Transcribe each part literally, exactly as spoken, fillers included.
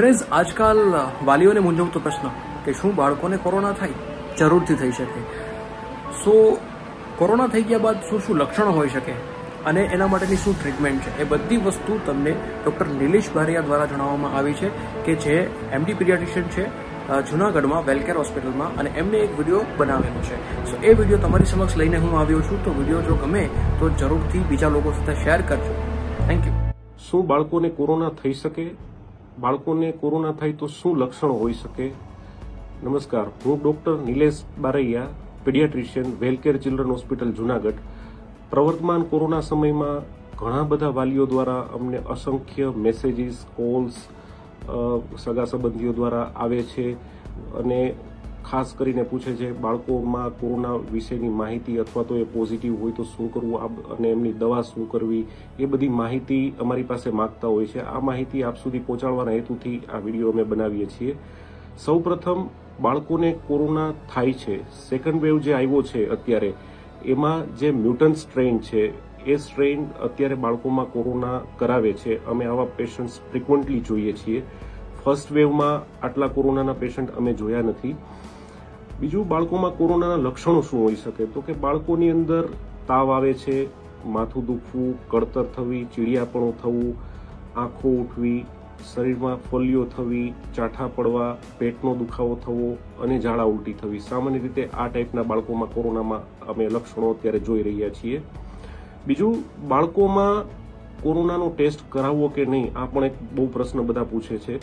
Friends आजकाल વાલીઓને મૂંઝવતો प्रश्न कि शू बाळकोને कोरोना थाय जरूरथी थई शके। सो कोरोना थई गया बाद शू शू लक्षणों होई शके अने एना माटेनी शू ट्रीटमेंट छे ए बधी वस्तु तमने डॉक्टर नीलेश बारैया द्वारा जणाववामां आवी छे के जे एमडी पीडियाट्रिशियन छे जूनागढ़ में वेलकेर हॉस्पिटल में और एमने एक विडियो बनावेलो छे। सो ए विडियो तमारी समक्ष लईने हूँ आव्यो छूं, तो विडियो जो गमे तो जरूरथी बीजा लोको साथे शेर करजो। Thank you. शू बाळकोने कोरोना थई शके, बाळकोने कोरोना थाय तो शू लक्षणों होई सके। नमस्कार, हूँ doctor Nilesh Baraiya, paediatrician, Welcare children hospital Junagadh. प्रवर्तमान कोरोना समय में घणा बधा वालीओ द्वारा अमने असंख्य मेसेजीस, कॉल्स सगा संबंधीओ द्वारा आवे छे अने खास करीने पूछे छे बाळको मां कोरोना विशेनी माहिती अथवा तो ए पॉजिटिव होय तो शुं करवुं अने एमनी दवा शुं करवी, ए बधी माहिती अमारी पासे मांगता होय छे। आ माहिती आप सुधी पहोंचाडवाना हेतुथी आ विडियो अमे बनावीए छीए। सौप्रथम बाळकोने कोरोना थाय छे, सेकंड वेव जे आव्यो छे अत्यारे एमां जे म्यूटंट स्ट्रेन छे ए स्ट्रेन अत्यारे बाळकोमां कोरोना करावे छे। अमे आवा पेशंट्स फ्रिक्वंटली जोईए छीए। फर्स्ट वेव में आटला कोरोना पेशंट अमे जोया नथी। बीजू बाळकोमां कोरोना लक्षणों शू होई सके तो कि बाळकोनी अंदर ताव आवे छे, माथू दुखवू, कड़तर थवी, चीड़ियापणुं थवुं, आँखों उठवी, शरीर में फोलियो थवी, चाठा पड़वा, पेटनो दुखावो थवो अने झाड़ा उल्टी थवी। सामान्य रीते आ टाइपना बाळकोमां कोरोनामां अमे लक्षणों अत्यारे जोई रह्या छीए। बीजू बाळकोमां कोरोनानो टेस्ट करावो के नहीं आ पण एक बहु प्रश्न बधा पूछे छे।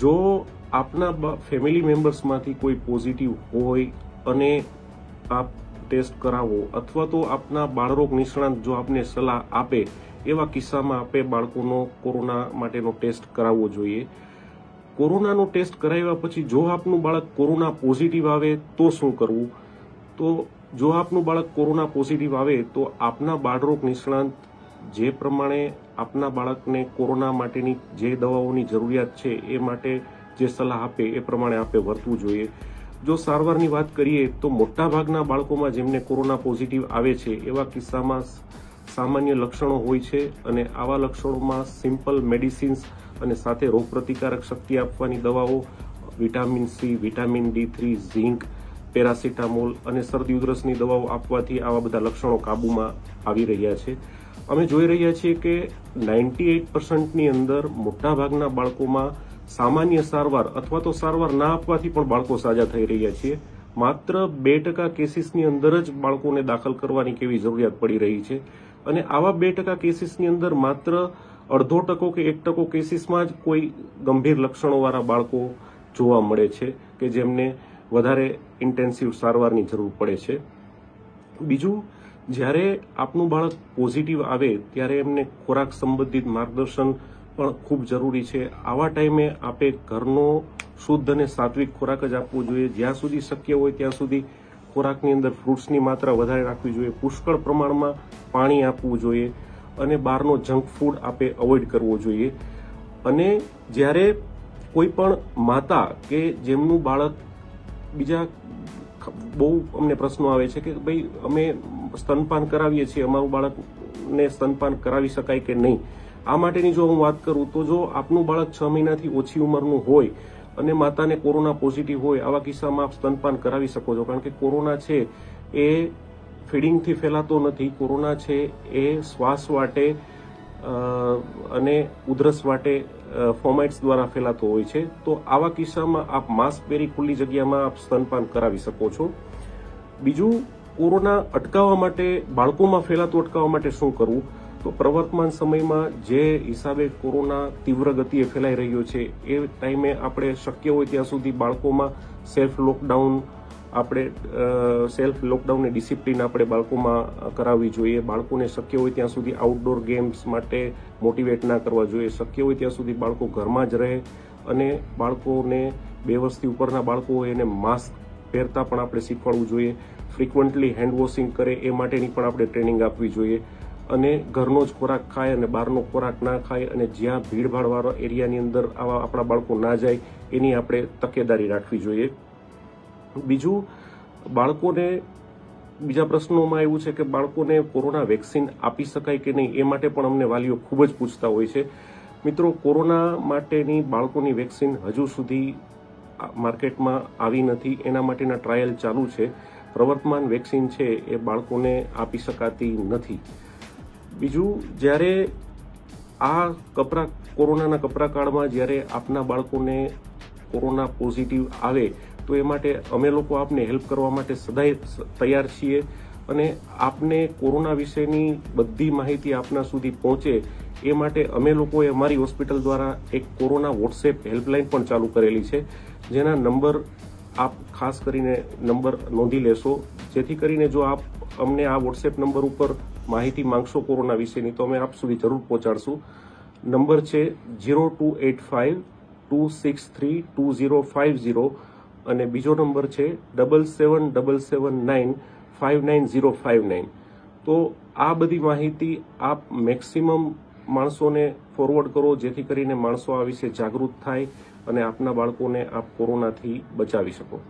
जो आपना फेमिली मेम्बर्स मांथी कोई पॉजिटिव होय अने आप टेस्ट करावो अथवा तो आपना बाळरोग निष्णात जो आपने सलाह आपे एवा किस्सामां आपे बाळकोनो कोरोना माटेनो टेस्ट करावो जोईए। कोरोनानो टेस्ट कराव्या पछी जो आपनुं बाळक कोरोना पॉजिटिव आवे तो शुं करवुं, तो जो आपनुं बाळक कोरोना पॉजिटिव आवे तो आपना बाळरोग निष्णात जे प्रमाणे आपना बाळकने कोरोना माटेनी जे दवाओनी जरूरियात छे ए माटे जे सलाह आपे ए प्रमाणे आपे वर्तवुं जोईए। जो सारवारनी वात करीए तो मोटा भागना बाळकोमां जेमने कोरोना पॉजिटिव आवे छे एवा किस्सामां सामान्य लक्षणों होय छे अने आवा लक्षणोमां सिम्पल मेडिसिन्स अने साथे रोगप्रतिकारक शक्ति आपवानी दवाओ, vitamin C, vitamin D three, zinc, paracetamol अने सर्दी उधरसनी दवाओ आपवाथी आवा बधा लक्षणों काबूमां आवी रह्या छे। अमे जोई रह्या छीए के अठानवे परसेंट नी अंदर मोटा भागना बाळकोमां सामान्य सारवार अथवा तो सारवार ना आपवाथी पण बाळको साजा थई रह्या छे। मात्र बे टका केसीस नी अंदर ज बाळकोने दाखल करवानी केवी जरूरियात पड़ी रही छे अने आवा बे टका केसीस नी अंदर मात्र अर्धो टको के एक टको केसीसमां ज कोई गंभीर लक्षणोवाळा बाळको जोवा मळे छे के जेमने वधारे इंटेन्सिव सारवारनी जरूर पड़े छे। बीजुं, જ્યારે આપનું બાળક પોઝિટિવ આવે ત્યારે એમને ખોરાક સંબંધિત માર્ગદર્શન પણ ખૂબ જરૂરી છે। આવા ટાઈમે આપે ઘરનો શુદ્ધ અને સાત્વિક ખોરાક જ આપવો જોઈએ। જ્યાં સુધી શક્ય હોય ત્યાં સુધી ખોરાકની અંદર ફ્રૂટ્સની માત્રા વધારે રાખવી જોઈએ, પુષ્કળ પ્રમાણમાં પાણી આપવું જોઈએ અને બહારનો જંક ફૂડ આપે અવોઇડ કરવો જોઈએ। અને જ્યારે કોઈ પણ માતા કે જેમનું બાળક બીજા બહુ અમને પ્રશ્નો આવે છે કે ભાઈ અમે स्तनपान करावीए छीए, अमारुं बाळकने स्तनपान करावी शकाय के नहीं, आ माटेनी जो हूँ बात करूँ तो जो आपनुं बाळक छ महीनाथी ओछी उंमरनुं होय अने माताने कोरोना पॉजिटिव होय आवा किस्सामां आप स्तनपान करावी शको छो, कारण के कोरोना छे ए फीडिंगथी फैलातो नथी। कोरोना छे ए श्वास वाटे अने उधरस वाटे फोमाइट्स द्वारा फैलातो होय छे, तो आवा किस्सामां आप मास्कपेरी खुली जग्यामां आप स्तनपान करावी शको छो। बीजुं, कोरोना अटकाववा माटे बाळकोमां फैलातो अटकाववा माटे शुं करवुं, तो प्रवर्तमान समयमां जे हिसाबे कोरोना तीव्र गतिए फैलाई रह्यो छे ए टाइमे आपणे शक्य होय त्यां सुधी बाळकोमां सेल्फ लॉकडाउन आपणे सेल्फ लॉकडाउननी डिसिप्लिन आपणे बाळकोमां कराववी जोईए। बाळकोने शक्य होय त्यां सुधी आउटडोर गेम्स माटे मोटिवेट ना करवा जोईए। शक्य होय त्यां सुधी बाळको घरमां ज रहे अने बाळकोने બે વર્ષથી ઉપરના બાળકો હોય એને માસ્ક પહેરતા પણ આપણે શીખવાડવું જોઈએ। फ्रिक्वंटली हेन्ड वॉशिंग करे ए माटेनी पण आपणे ट्रेनिंग आपवी जोईए अने घरनो ज खोराक खाय अने बहारनो खोराक ना खाय अने ज्यां भीड़भाड़वाळा एरियानी अंदर आवा आपणा बाळको ना जाय एनी आपणे तकेदारी राखवी जोईए। बीजुं, बाळकोने बीजा प्रश्नोमां आव्युं छे के बाळकोने कोरोना वेक्सिन आपी शकाय के नहीं ए माटे पण अमने वालीओ खूब ज पूछता होय छे। मित्रों कोरोना माटेनी बाळकोनी वेक्सिन हजू सुधी मार्केटमां आवी नथी, एना माटेना ट्रायल चालू छे। प्रवर्तमान वेक्सिन छे ए बाळकोने आपी शकाती नथी। बीजू ज्यारे आ कपरा कोरोनाना कपरा काळमां ज्यारे आपना बाळकोने कोरोना पॉजिटिव आवे तो ए माटे अमे लोको आपने हेल्प करवा माटे सदाय तैयार छीए अने आपने कोरोना विशेनी बधी माहिती आपना सुधी पहोंचे ए माटे अमे लोकोए अमारी हॉस्पिटल द्वारा एक कोरोना व्हाट्सएप हेल्पलाइन पण चालू करेली छे, जेना नंबर आप खास करीने नंबर नोंधी लेशो, जेथी करीने जो आप अमने आ व्हाट्सएप नंबर उपर माहिती मांगशो कोरोना विशेनी तो अमे आप सुधी जरूर पहोंचाडशुं। नंबर छे zero two eight five two six three two zero five zero अने बीजो नंबर छे double seven double seven nine five nine zero five nine. तो आ बधी माहिती आप मेक्सिमम माणसोने फॉरवर्ड करो, जेथी करीने माणसो आ विषे जागृत थाय अने आपना बाळकोने आप कोरोनाथी बचावी शको।